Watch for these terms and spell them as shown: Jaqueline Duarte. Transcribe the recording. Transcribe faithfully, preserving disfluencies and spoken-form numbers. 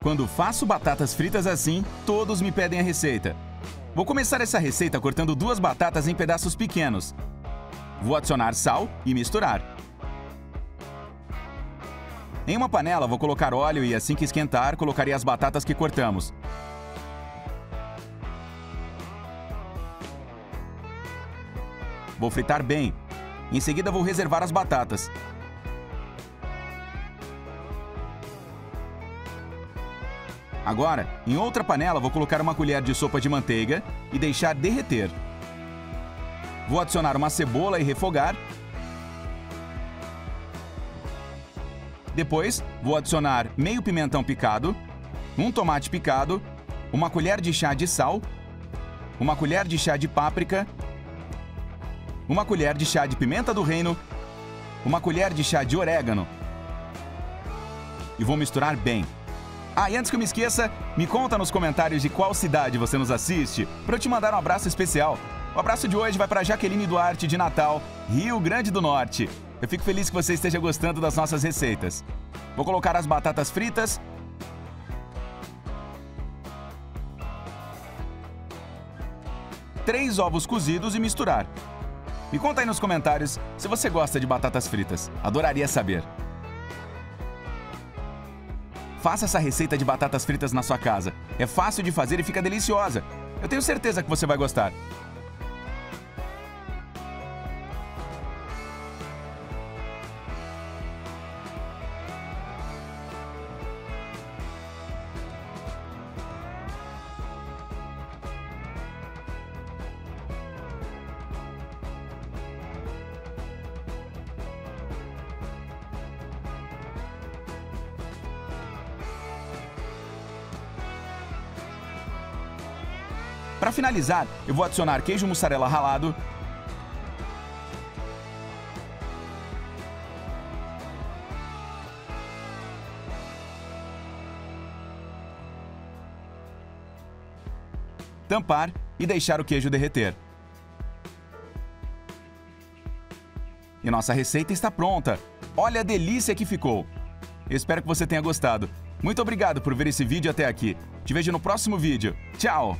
Quando faço batatas fritas assim, todos me pedem a receita. Vou começar essa receita cortando duas batatas em pedaços pequenos. Vou adicionar sal e misturar. Em uma panela vou colocar óleo e assim que esquentar, colocarei as batatas que cortamos. Vou fritar bem. Em seguida vou reservar as batatas. Agora, em outra panela, vou colocar uma colher de sopa de manteiga e deixar derreter. Vou adicionar uma cebola e refogar. Depois, vou adicionar meio pimentão picado, um tomate picado, uma colher de chá de sal, uma colher de chá de páprica, uma colher de chá de pimenta do reino, uma colher de chá de orégano. E vou misturar bem. Ah, e antes que eu me esqueça, me conta nos comentários de qual cidade você nos assiste, para eu te mandar um abraço especial. O abraço de hoje vai para Jaqueline Duarte, de Natal, Rio Grande do Norte. Eu fico feliz que você esteja gostando das nossas receitas. Vou colocar as batatas fritas. Três ovos cozidos e misturar. Me conta aí nos comentários se você gosta de batatas fritas. Adoraria saber. Faça essa receita de batatas fritas na sua casa. É fácil de fazer e fica deliciosa. Eu tenho certeza que você vai gostar. Para finalizar, eu vou adicionar queijo mussarela ralado, tampar e deixar o queijo derreter. E nossa receita está pronta. Olha a delícia que ficou! Eu espero que você tenha gostado. Muito obrigado por ver esse vídeo até aqui. Te vejo no próximo vídeo. Tchau!